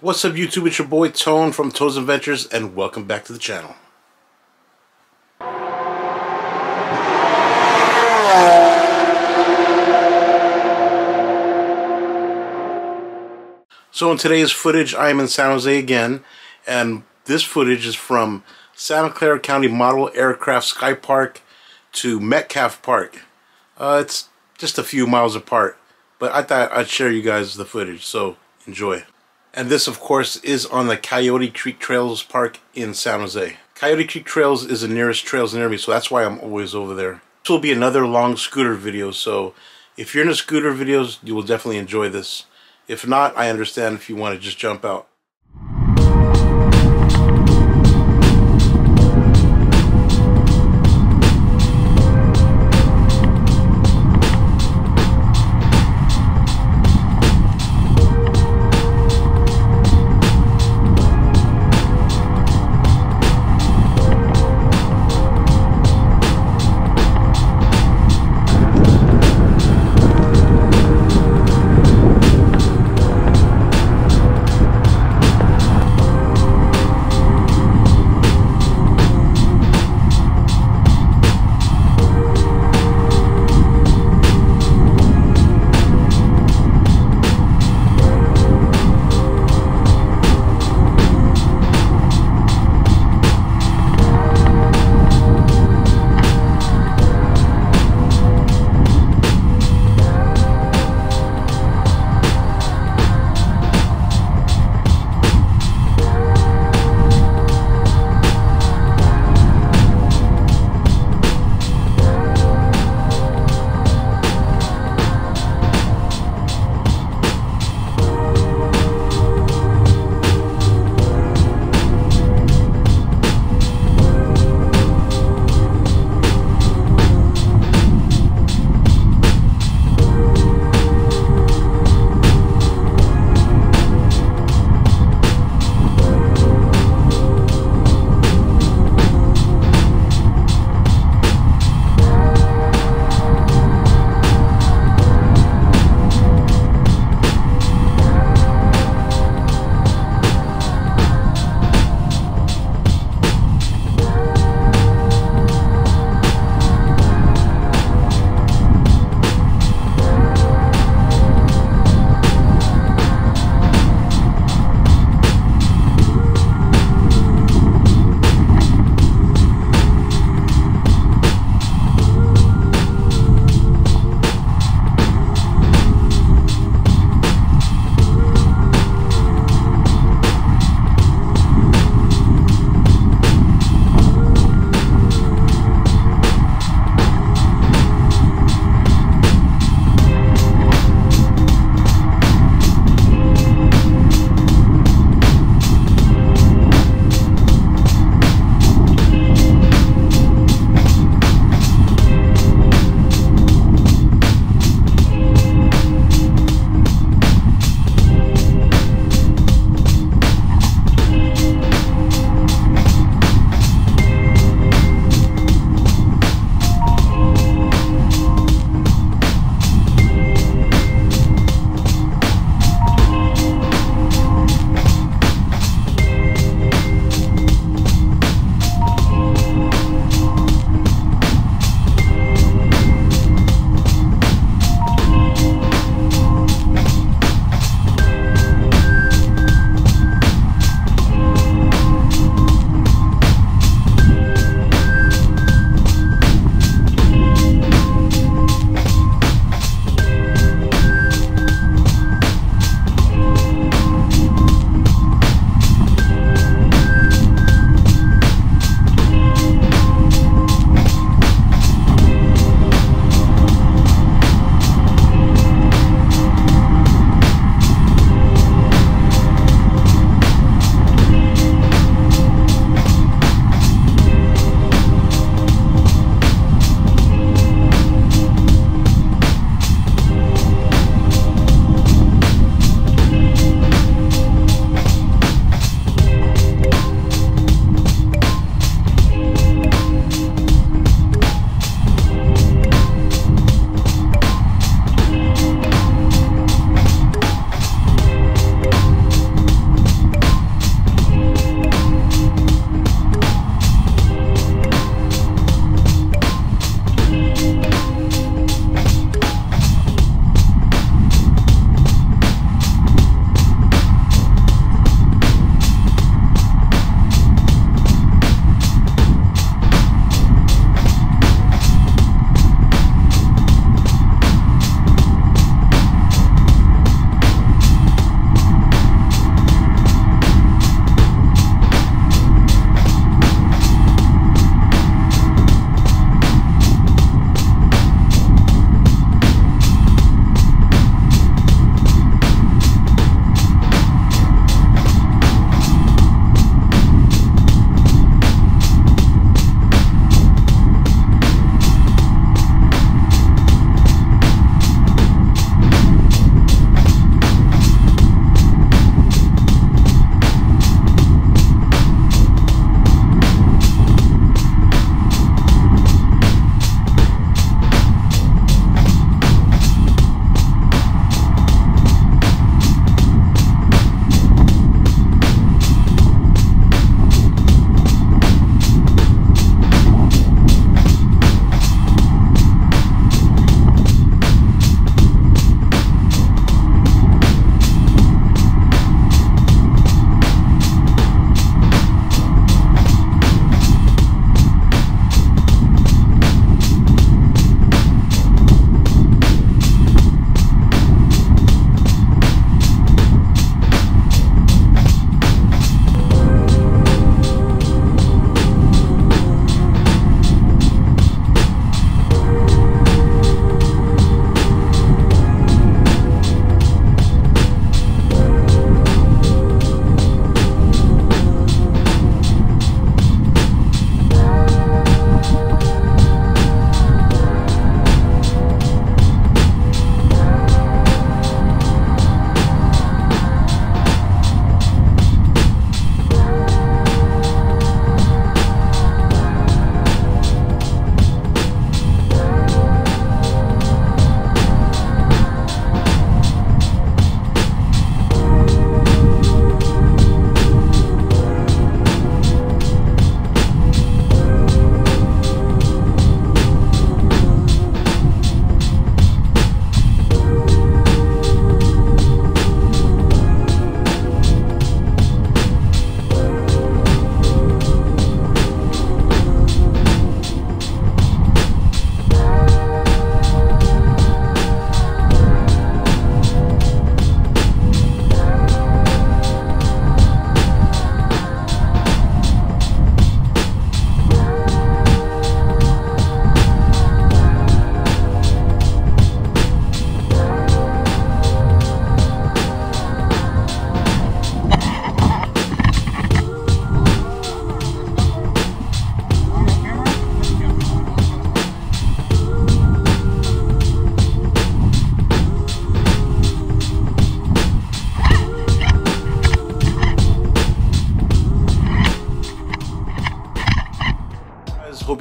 What's up YouTube, it's your boy Tone from Tone's Adventures and welcome back to the channel. So in today's footage I am in San Jose again, and this footage is from Santa Clara County Model Aircraft Skypark to Metcalf Park. It's just a few miles apart, but I thought I'd share you guys the footage, so enjoy. And this, of course, is on the Coyote Creek Trails Park in San Jose. Coyote Creek Trails is the nearest trails near me, so that's why I'm always over there. This will be another long scooter video, so if you're into scooter videos, you will definitely enjoy this. If not, I understand if you want to just jump out.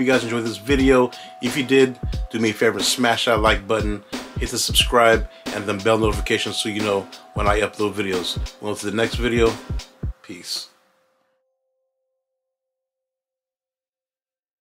you guys enjoyed this video. If you did, do me a favor and smash that like button, hit the subscribe and the bell notification so you know when I upload videos. Well, to the next video, peace.